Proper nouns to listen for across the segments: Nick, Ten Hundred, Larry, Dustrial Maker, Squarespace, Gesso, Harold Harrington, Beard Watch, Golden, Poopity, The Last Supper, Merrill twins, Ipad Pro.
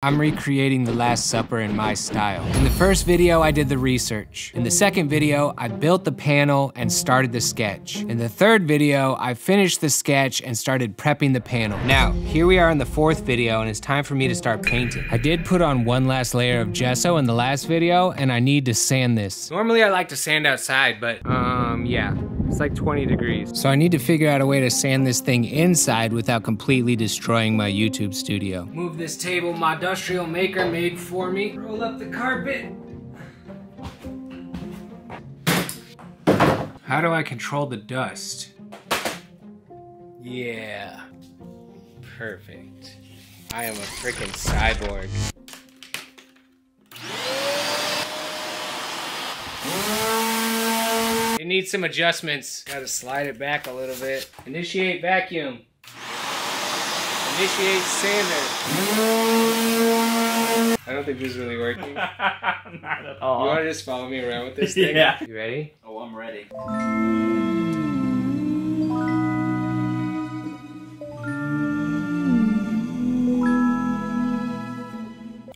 I'm recreating The Last Supper in my style. In the first video, I did the research. In the second video, I built the panel and started the sketch. In the third video, I finished the sketch and started prepping the panel. Now, here we are in the fourth video and it's time for me to start painting. I did put on one last layer of gesso in the last video and I need to sand this. Normally I like to sand outside, but yeah. It's like 20 degrees. So I need to figure out a way to sand this thing inside without completely destroying my YouTube studio. Move this table my Dustrial Maker made for me. Roll up the carpet. How do I control the dust? Yeah. Perfect. I am a freaking cyborg. It needs some adjustments. Gotta slide it back a little bit. Initiate vacuum. Initiate sander. I don't think this is really working. Not at all. You wanna just follow me around with this thing? Yeah. You ready? Oh, I'm ready.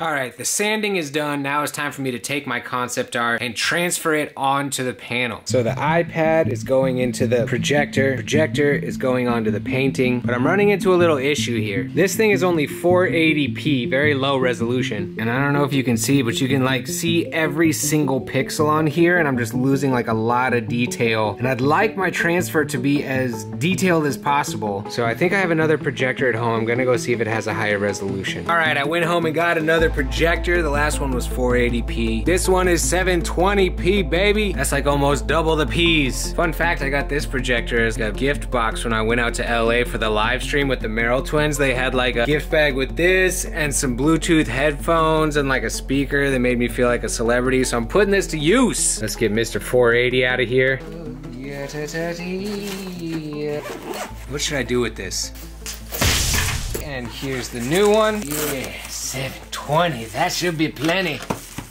All right, the sanding is done. Now it's time for me to take my concept art and transfer it onto the panel. So the iPad is going into the projector. Projector is going onto the painting, but I'm running into a little issue here. This thing is only 480p, very low resolution. And I don't know if you can see, but you can like see every single pixel on here and I'm just losing like a lot of detail. And I'd like my transfer to be as detailed as possible. So I think I have another projector at home. I'm gonna go see if it has a higher resolution. All right, I went home and got another projector. The last one was 480p. This one is 720p, baby. That's like almost double the P's. Fun fact, I got this projector as a gift box when I went out to LA for the live stream with the Merrill twins. They had like a gift bag with this and some Bluetooth headphones and like a speaker that made me feel like a celebrity. So I'm putting this to use. Let's get Mr. 480 out of here. What should I do with this? And here's the new one. Yeah, 720, that should be plenty.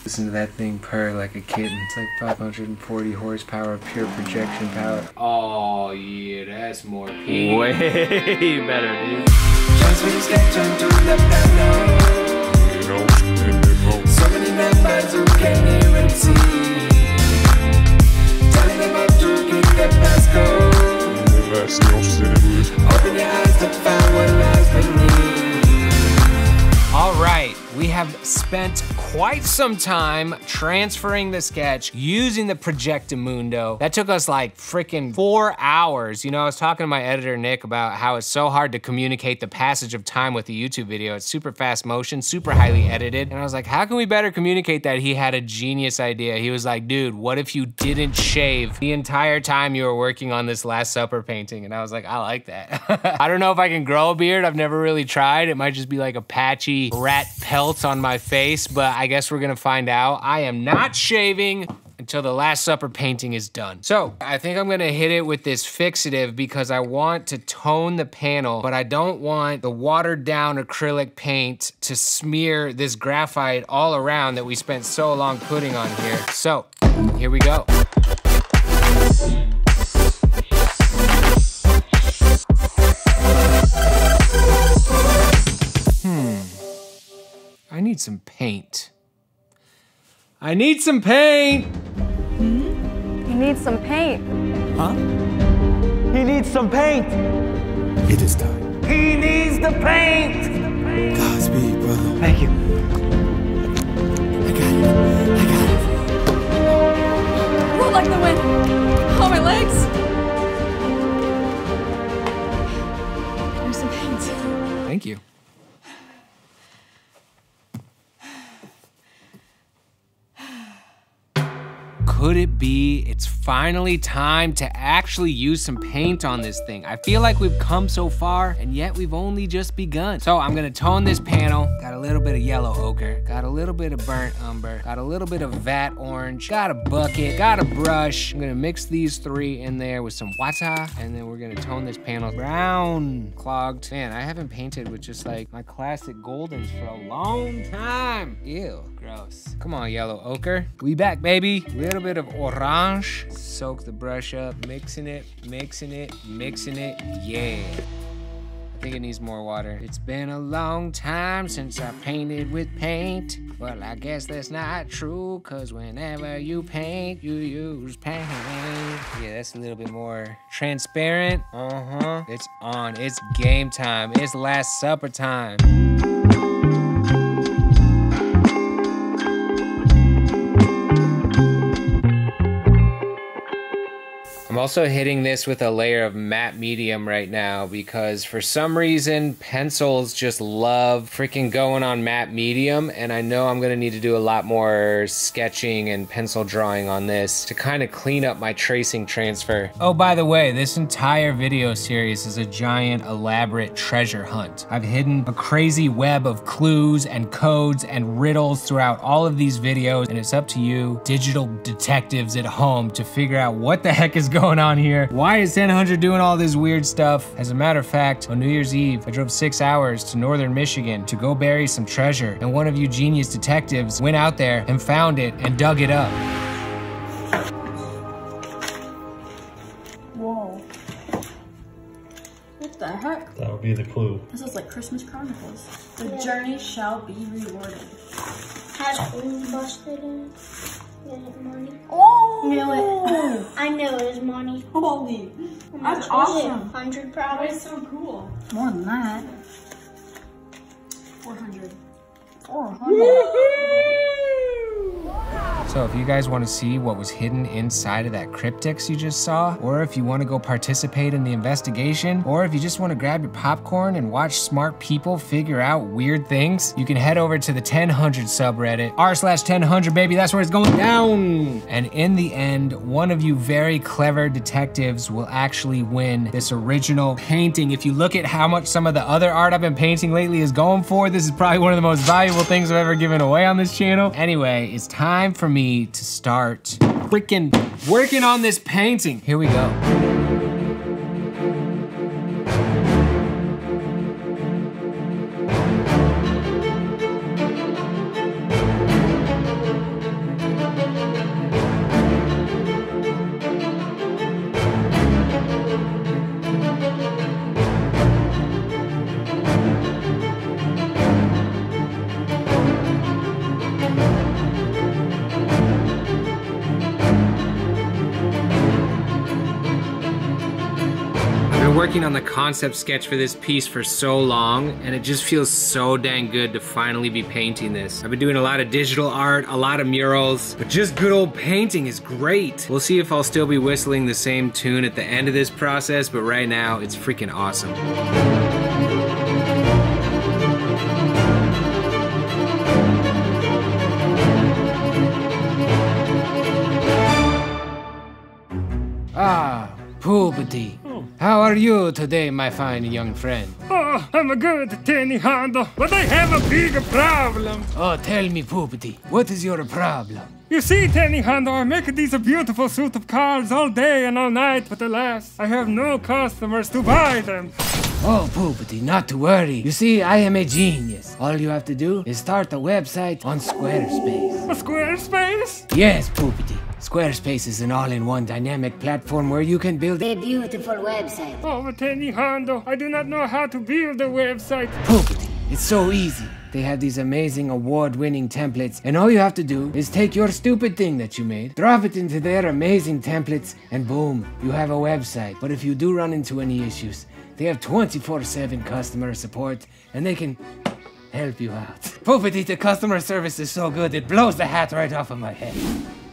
Listen to that thing purr like a kitten. It's like 540 horsepower of pure projection power. Oh yeah, that's more pee. Way better, dude. So many members who can't even see. Telling them up to get that passcode. Open your eyes to find what lies beneath. All right, we have spent quite some time transferring the sketch using the Projectamundo. That took us like freaking 4 hours. You know, I was talking to my editor, Nick, about how it's so hard to communicate the passage of time with a YouTube video. It's super fast motion, super highly edited. And I was like, how can we better communicate that? He had a genius idea. He was like, dude, what if you didn't shave the entire time you were working on this Last Supper painting? And I was like, I like that. I don't know if I can grow a beard. I've never really tried. It might just be like a patchy rat pelt on my face, but I guess we're gonna find out. I am not shaving until the Last Supper painting is done. So I think I'm gonna hit it with this fixative because I want to tone the panel, but I don't want the watered down acrylic paint to smear this graphite all around that we spent so long putting on here. So here we go. I need some paint. I need some paint! You need some paint. Huh? He needs some paint! It is time. He needs the paint! Godspeed, brother. Thank you. I got it. I got it. Roll like the wind. Oh, my legs. There's some paint. Thank you. Could it be it's finally time to actually use some paint on this thing? I feel like we've come so far and yet we've only just begun. So I'm gonna tone this panel. Got a little bit of yellow ochre. Got a little bit of burnt umber. Got a little bit of vat orange. Got a bucket. Got a brush. I'm gonna mix these three in there with some water and then we're gonna tone this panel brown, clogged. Man, I haven't painted with just like my classic goldens for a long time. Ew, gross. Come on, yellow ochre. We back, baby. Little bit of orange. Soak the brush up, mixing it, mixing it, mixing it. Yeah. I I think it needs more water. It's been a long time since I painted with paint. Well, I guess that's not true, cause whenever you paint, you use paint. Yeah, that's a little bit more transparent. Uh-huh. It's on. It's game time. It's Last Supper time. I'm also hitting this with a layer of matte medium right now because for some reason pencils just love freaking going on matte medium, and I know I'm gonna need to do a lot more sketching and pencil drawing on this to kind of clean up my tracing transfer. Oh, by the way, this entire video series is a giant elaborate treasure hunt. I've hidden a crazy web of clues and codes and riddles throughout all of these videos, and it's up to you digital detectives at home to figure out what the heck is going on here. Why is 1000 doing all this weird stuff? As a matter of fact, on New Year's Eve, I drove 6 hours to northern Michigan to go bury some treasure, and one of you genius detectives went out there and found it and dug it up. Whoa. What the heck? That would be the clue. This is like Christmas Chronicles. The journey shall be rewarded. Had busted in it, Monty. Oh! Knew it. I knew it was Monty. Holy. That's awesome. 100 probably. That's so cool. More than that. 400. 400. So if you guys want to see what was hidden inside of that cryptix you just saw, or if you want to go participate in the investigation, or if you just want to grab your popcorn and watch smart people figure out weird things, you can head over to the 1000 subreddit, r/1000, baby, that's where it's going down. And in the end, one of you very clever detectives will actually win this original painting. If you look at how much some of the other art I've been painting lately is going for, this is probably one of the most valuable things I've ever given away on this channel. Anyway, it's time for me to start freaking working on this painting. Here we go. Working on the concept sketch for this piece for so long, and it just feels so dang good to finally be painting this. I've been doing a lot of digital art, a lot of murals, but just good old painting is great. We'll see if I'll still be whistling the same tune at the end of this process, but right now it's freaking awesome. Ah, Poopity. How are you today, my fine young friend? Oh, I'm a good, Ten Hundred, but I have a big problem. Oh, tell me, Poopity, what is your problem? You see, Ten Hundred, I make these beautiful suit of cards all day and all night, but alas, I have no customers to buy them. Oh, Poopity, not to worry. You see, I am a genius. All you have to do is start a website on Squarespace. A Squarespace? Yes, Poopity. Squarespace is an all-in-one dynamic platform where you can build a beautiful website. Oh, Ten Hundred, I do not know how to build a website. Poopity, it's so easy. They have these amazing award-winning templates, and all you have to do is take your stupid thing that you made, drop it into their amazing templates, and boom, you have a website. But if you do run into any issues, they have 24/7 customer support, and they can help you out. Poopity, the customer service is so good, it blows the hat right off of my head.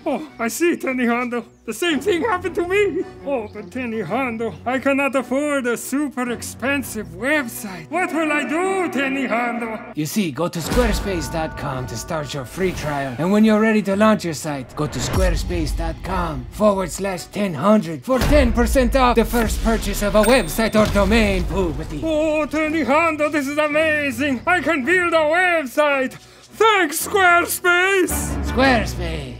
Oh, I see, Ten Hundred. The same thing happened to me. Oh, but Ten Hundred, I cannot afford a super expensive website. What will I do, Ten Hundred? You see, go to squarespace.com to start your free trial. And when you're ready to launch your site, go to squarespace.com/1000 for 10% off the first purchase of a website or domain, Poopity. Oh, Ten Hundred, this is amazing. I can build a website. Thanks, Squarespace. Squarespace.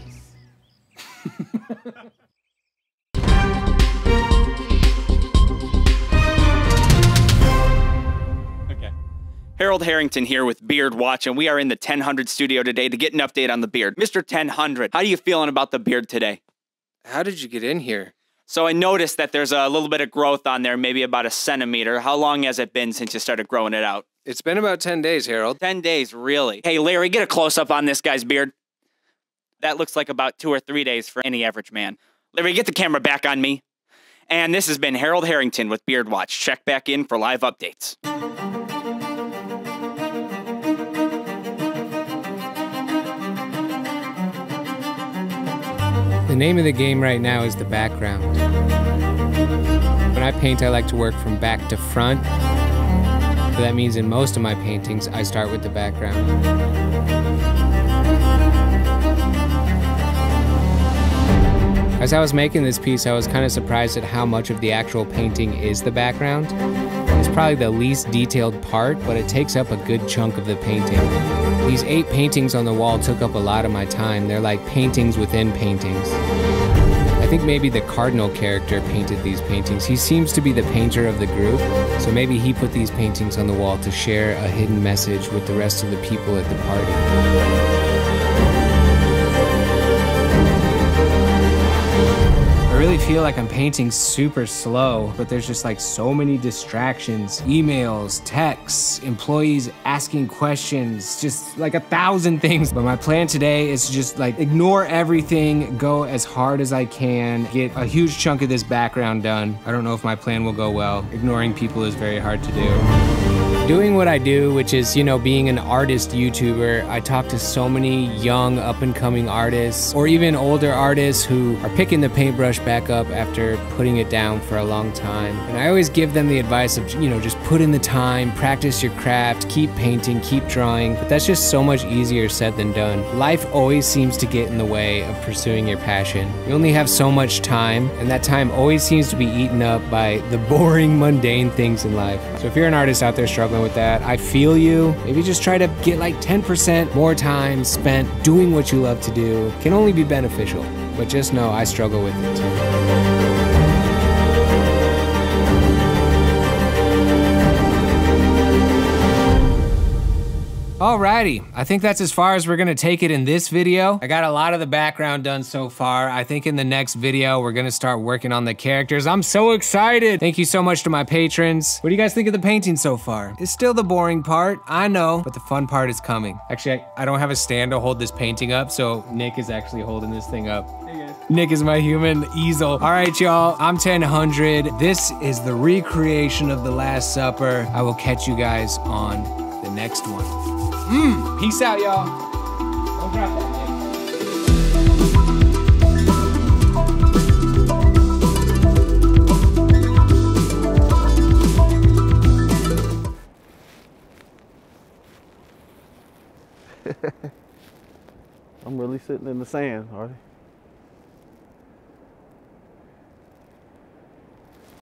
Okay. Harold Harrington here with Beard Watch, and we are in the 1000 studio today to get an update on the beard. Mr. 1000, how are you feeling about the beard today? How did you get in here? So I noticed that there's a little bit of growth on there, maybe about a centimeter. How long has it been since you started growing it out? It's been about 10 days, Harold. 10 days, really? Hey, Larry, get a close-up on this guy's beard. That looks like about 2 or 3 days for any average man. Larry, get the camera back on me. And this has been Harold Harrington with Beard Watch. Check back in for live updates. The name of the game right now is the background. When I paint, I like to work from back to front. So that means in most of my paintings, I start with the background. As I was making this piece, I was kind of surprised at how much of the actual painting is the background. It's probably the least detailed part, but it takes up a good chunk of the painting. These 8 paintings on the wall took up a lot of my time. They're like paintings within paintings. I think maybe the cardinal character painted these paintings. He seems to be the painter of the group, so maybe he put these paintings on the wall to share a hidden message with the rest of the people at the party. I really feel like I'm painting super slow, but there's just like so many distractions. Emails, texts, employees asking questions, just like 1,000 things. But my plan today is to just like ignore everything, go as hard as I can, get a huge chunk of this background done. I don't know if my plan will go well. Ignoring people is very hard to do. Doing what I do, which is, you know, being an artist YouTuber, I talk to so many young up-and-coming artists or even older artists who are picking the paintbrush back up after putting it down for a long time. And I always give them the advice of, you know, just put in the time, practice your craft, keep painting, keep drawing. But that's just so much easier said than done. Life always seems to get in the way of pursuing your passion. You only have so much time, and that time always seems to be eaten up by the boring, mundane things in life. So if you're an artist out there struggling with that, I feel you. Maybe just try to get like 10% more time spent doing what you love to do. It can only be beneficial. But just know I struggle with it. Alrighty, I think that's as far as we're gonna take it in this video. I got a lot of the background done so far. I think in the next video, we're gonna start working on the characters. I'm so excited. Thank you so much to my patrons. What do you guys think of the painting so far? It's still the boring part, I know, but the fun part is coming. Actually, I don't have a stand to hold this painting up, so Nick is actually holding this thing up. Nick is my human easel. All right, y'all, I'm 1000. This is the recreation of The Last Supper. I will catch you guys on the next one. Peace out, y'all. Don't drop that. I'm really sitting in the sand, are they?